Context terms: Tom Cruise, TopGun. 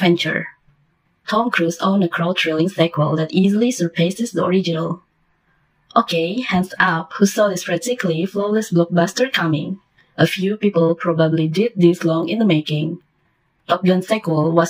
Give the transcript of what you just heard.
venture. Tom Cruise owned a crowd-thrilling sequel that easily surpasses the original. Okay, hands up, who saw this practically flawless blockbuster coming? A few people probably did, this long in the making. Top Gun sequel was